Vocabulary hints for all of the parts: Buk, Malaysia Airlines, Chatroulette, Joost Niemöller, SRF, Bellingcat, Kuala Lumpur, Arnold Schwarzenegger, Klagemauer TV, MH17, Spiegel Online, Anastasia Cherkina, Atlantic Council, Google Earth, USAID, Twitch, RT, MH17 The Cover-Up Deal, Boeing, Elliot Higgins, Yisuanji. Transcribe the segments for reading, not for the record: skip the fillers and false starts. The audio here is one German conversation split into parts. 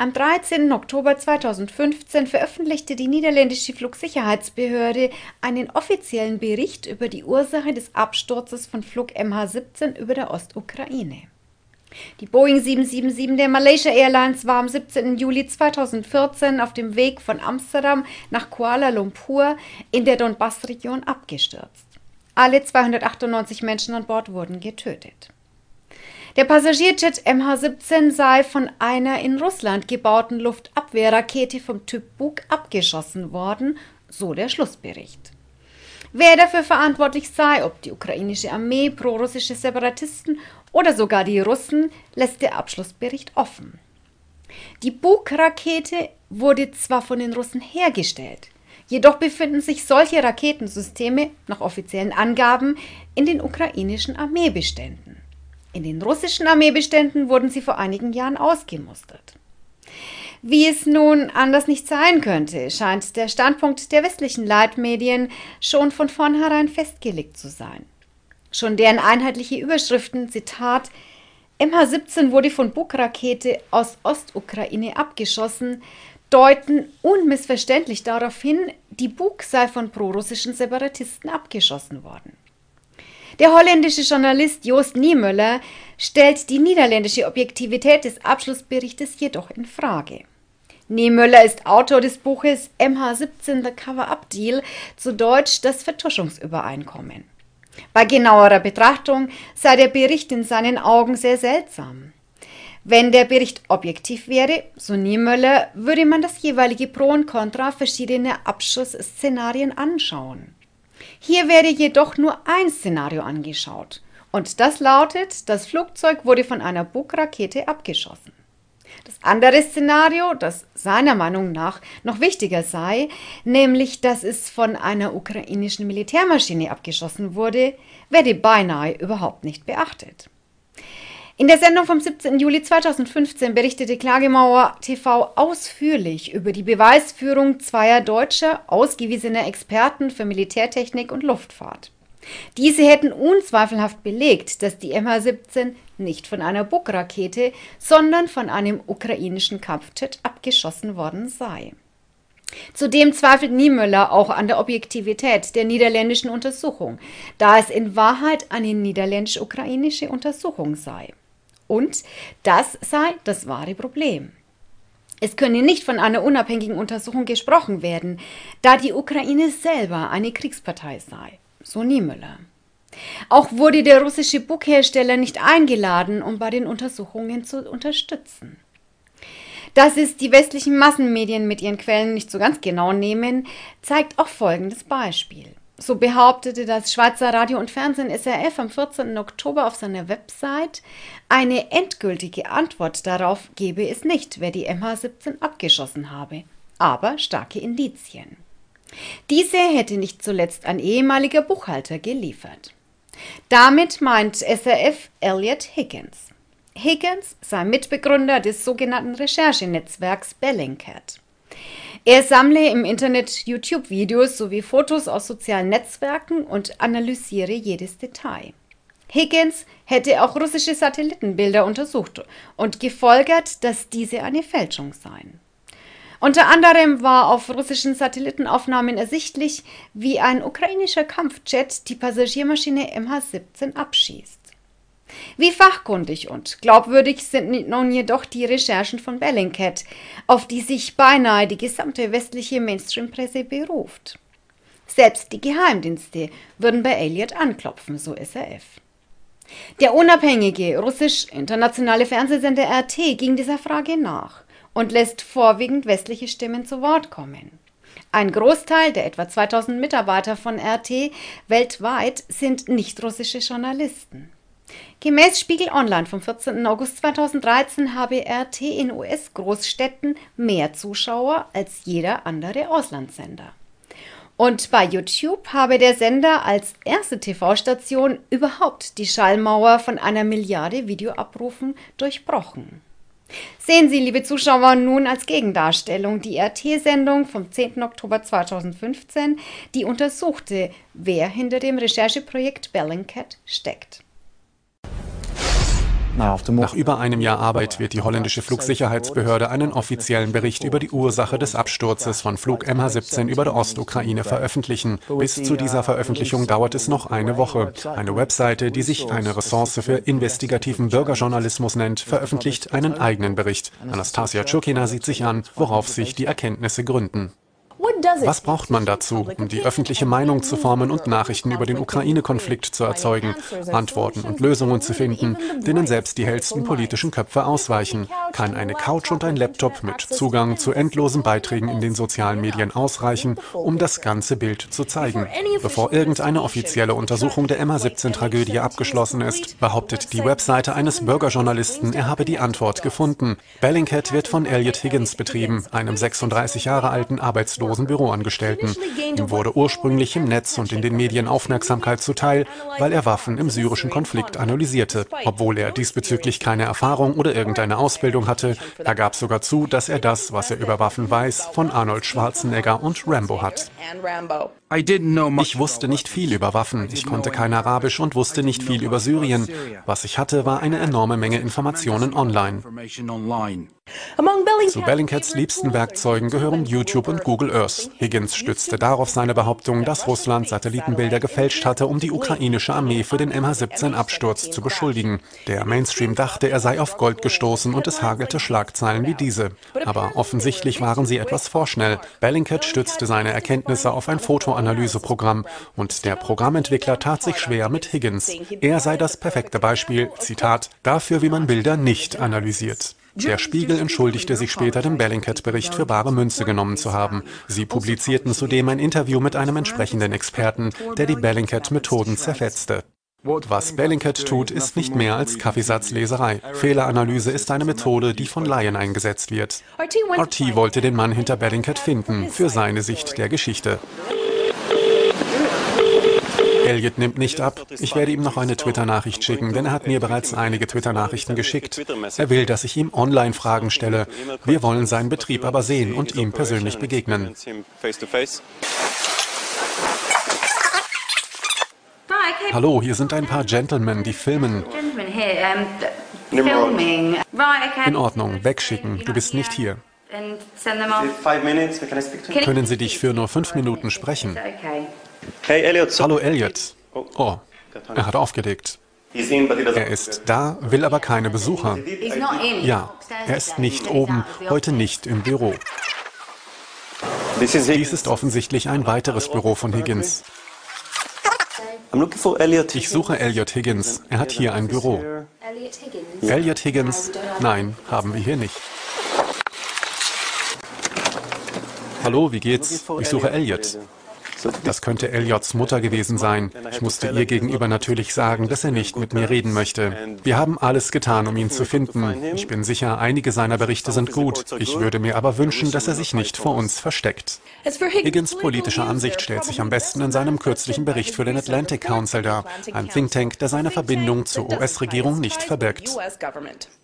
Am 13. Oktober 2015 veröffentlichte die niederländische Flugsicherheitsbehörde einen offiziellen Bericht über die Ursache des Absturzes von Flug MH17 über der Ostukraine. Die Boeing 777 der Malaysia Airlines war am 17. Juli 2014 auf dem Weg von Amsterdam nach Kuala Lumpur in der Donbass-Region abgestürzt. Alle 298 Menschen an Bord wurden getötet. Der Passagierjet MH17 sei von einer in Russland gebauten Luftabwehrrakete vom Typ Buk abgeschossen worden, so der Schlussbericht. Wer dafür verantwortlich sei, ob die ukrainische Armee, prorussische Separatisten oder sogar die Russen, lässt der Abschlussbericht offen. Die Buk-Rakete wurde zwar von den Russen hergestellt, jedoch befinden sich solche Raketensysteme, nach offiziellen Angaben, in den ukrainischen Armeebeständen. In den russischen Armeebeständen wurden sie vor einigen Jahren ausgemustert. Wie es nun anders nicht sein könnte, scheint der Standpunkt der westlichen Leitmedien schon von vornherein festgelegt zu sein. Schon deren einheitliche Überschriften, Zitat, MH17 wurde von Buk-Rakete aus Ostukraine abgeschossen, deuten unmissverständlich darauf hin, die Buk sei von prorussischen Separatisten abgeschossen worden. Der holländische Journalist Joost Niemöller stellt die niederländische Objektivität des Abschlussberichtes jedoch in Frage. Niemöller ist Autor des Buches MH17 The Cover-Up Deal, zu Deutsch das Vertuschungsübereinkommen. Bei genauerer Betrachtung sei der Bericht in seinen Augen sehr seltsam. Wenn der Bericht objektiv wäre, so Niemöller, würde man das jeweilige Pro und Contra verschiedener Abschussszenarien anschauen. Hier wäre jedoch nur ein Szenario angeschaut und das lautet, das Flugzeug wurde von einer Buk-Rakete abgeschossen. Das andere Szenario, das seiner Meinung nach noch wichtiger sei, nämlich dass es von einer ukrainischen Militärmaschine abgeschossen wurde, werde beinahe überhaupt nicht beachtet. In der Sendung vom 17. Juli 2015 berichtete Klagemauer TV ausführlich über die Beweisführung zweier deutscher, ausgewiesener Experten für Militärtechnik und Luftfahrt. Diese hätten unzweifelhaft belegt, dass die MH17 nicht von einer Buk-Rakete, sondern von einem ukrainischen Kampfjet abgeschossen worden sei. Zudem zweifelt Niemöller auch an der Objektivität der niederländischen Untersuchung, da es in Wahrheit eine niederländisch-ukrainische Untersuchung sei. Und das sei das wahre Problem. Es könne nicht von einer unabhängigen Untersuchung gesprochen werden, da die Ukraine selber eine Kriegspartei sei, so Niemöller. Auch wurde der russische Buk-Hersteller nicht eingeladen, um bei den Untersuchungen zu unterstützen. Dass es die westlichen Massenmedien mit ihren Quellen nicht so ganz genau nehmen, zeigt auch folgendes Beispiel. So behauptete das Schweizer Radio und Fernsehen SRF am 14. Oktober auf seiner Website, eine endgültige Antwort darauf gebe es nicht, wer die MH17 abgeschossen habe, aber starke Indizien. Diese hätte nicht zuletzt ein ehemaliger Buchhalter geliefert. Damit meint SRF Elliot Higgins. Higgins sei Mitbegründer des sogenannten Recherchenetzwerks Bellingcat. Er sammle im Internet YouTube-Videos sowie Fotos aus sozialen Netzwerken und analysiere jedes Detail. Higgins hätte auch russische Satellitenbilder untersucht und gefolgert, dass diese eine Fälschung seien. Unter anderem war auf russischen Satellitenaufnahmen ersichtlich, wie ein ukrainischer Kampfjet die Passagiermaschine MH17 abschießt. Wie fachkundig und glaubwürdig sind nun jedoch die Recherchen von Bellingcat, auf die sich beinahe die gesamte westliche Mainstream-Presse beruft. Selbst die Geheimdienste würden bei Elliot anklopfen, so SRF. Der unabhängige russisch-internationale Fernsehsender RT ging dieser Frage nach und lässt vorwiegend westliche Stimmen zu Wort kommen. Ein Großteil der etwa 2000 Mitarbeiter von RT weltweit sind nicht-russische Journalisten. Gemäß Spiegel Online vom 14. August 2013 habe RT in US-Großstädten mehr Zuschauer als jeder andere Auslandssender. Und bei YouTube habe der Sender als erste TV-Station überhaupt die Schallmauer von einer Milliarde Videoabrufen durchbrochen. Sehen Sie, liebe Zuschauer, nun als Gegendarstellung die RT-Sendung vom 10. Oktober 2015, die untersuchte, wer hinter dem Rechercheprojekt Bellingcat steckt. Nach über einem Jahr Arbeit wird die holländische Flugsicherheitsbehörde einen offiziellen Bericht über die Ursache des Absturzes von Flug MH17 über der Ostukraine veröffentlichen. Bis zu dieser Veröffentlichung dauert es noch eine Woche. Eine Webseite, die sich eine Ressource für investigativen Bürgerjournalismus nennt, veröffentlicht einen eigenen Bericht. Anastasia Cherkina sieht sich an, worauf sich die Erkenntnisse gründen. Was braucht man dazu, um die öffentliche Meinung zu formen und Nachrichten über den Ukraine-Konflikt zu erzeugen, Antworten und Lösungen zu finden, denen selbst die hellsten politischen Köpfe ausweichen? Kann eine Couch und ein Laptop mit Zugang zu endlosen Beiträgen in den sozialen Medien ausreichen, um das ganze Bild zu zeigen? Bevor irgendeine offizielle Untersuchung der MH17-Tragödie abgeschlossen ist, behauptet die Webseite eines Bürgerjournalisten, er habe die Antwort gefunden. Bellingcat wird von Elliot Higgins betrieben, einem 36 Jahre alten Arbeitslosen Büroangestellten. Ihm wurde ursprünglich im Netz und in den Medien Aufmerksamkeit zuteil, weil er Waffen im syrischen Konflikt analysierte. Obwohl er diesbezüglich keine Erfahrung oder irgendeine Ausbildung hatte, er gab sogar zu, dass er das, was er über Waffen weiß, von Arnold Schwarzenegger und Rambo hat. Ich wusste nicht viel über Waffen, ich konnte kein Arabisch und wusste nicht viel über Syrien. Was ich hatte, war eine enorme Menge Informationen online. Zu Bellingcats liebsten Werkzeugen gehören YouTube und Google Earth. Higgins stützte darauf seine Behauptung, dass Russland Satellitenbilder gefälscht hatte, um die ukrainische Armee für den MH17-Absturz zu beschuldigen. Der Mainstream dachte, er sei auf Gold gestoßen und es hagelte Schlagzeilen wie diese. Aber offensichtlich waren sie etwas vorschnell. Bellingcat stützte seine Erkenntnisse auf ein Fotoanalyseprogramm und der Programmentwickler tat sich schwer mit Higgins. Er sei das perfekte Beispiel, Zitat, dafür, wie man Bilder nicht analysiert. Der Spiegel entschuldigte sich später, den Bellingcat-Bericht für bare Münze genommen zu haben. Sie publizierten zudem ein Interview mit einem entsprechenden Experten, der die Bellingcat-Methoden zerfetzte. Was Bellingcat tut, ist nicht mehr als Kaffeesatzleserei. Fehleranalyse ist eine Methode, die von Laien eingesetzt wird. RT wollte den Mann hinter Bellingcat finden, für seine Sicht der Geschichte. Elliot nimmt nicht ab. Ich werde ihm noch eine Twitter-Nachricht schicken, denn er hat mir bereits einige Twitter-Nachrichten geschickt. Er will, dass ich ihm online Fragen stelle. Wir wollen seinen Betrieb aber sehen und ihm persönlich begegnen. Hallo, hier sind ein paar Gentlemen, die filmen. In Ordnung, wegschicken. Du bist nicht hier. Können Sie dich für nur 5 Minuten sprechen? Hey, Elliot. Hallo Elliot. Oh, er hat aufgelegt. Er ist da, will aber keine Besucher. Ja, er ist nicht oben, heute nicht im Büro. Dies ist offensichtlich ein weiteres Büro von Higgins. Ich suche Elliot Higgins. Er hat hier ein Büro. Elliot Higgins? Nein, haben wir hier nicht. Hallo, wie geht's? Ich suche Elliot. Das könnte Elliots Mutter gewesen sein. Ich musste ihr gegenüber natürlich sagen, dass er nicht mit mir reden möchte. Wir haben alles getan, um ihn zu finden. Ich bin sicher, einige seiner Berichte sind gut. Ich würde mir aber wünschen, dass er sich nicht vor uns versteckt. Higgins' politische Ansicht stellt sich am besten in seinem kürzlichen Bericht für den Atlantic Council dar, ein Think Tank, der seine Verbindung zur US-Regierung nicht verbirgt.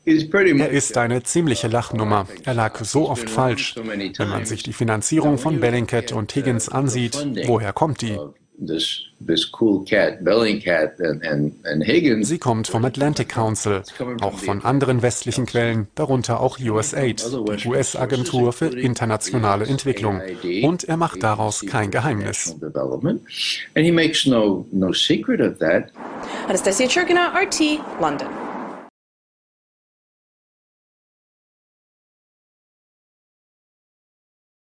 Er ist eine ziemliche Lachnummer. Er lag so oft falsch. Wenn man sich die Finanzierung von Bellingcat und Higgins ansieht, woher kommt die? Sie kommt vom Atlantic Council, auch von anderen westlichen Quellen, darunter auch USAID, die US-Agentur für internationale Entwicklung. Und er macht daraus kein Geheimnis. Anastasia Cherkina, RT, London.